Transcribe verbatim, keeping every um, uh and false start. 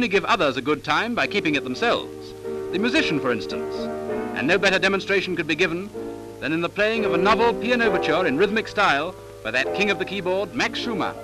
only give others a good time by keeping it themselves. The musician, for instance. And no better demonstration could be given than in the playing of a novel piano overture in rhythmic style by that king of the keyboard, Max Schumann.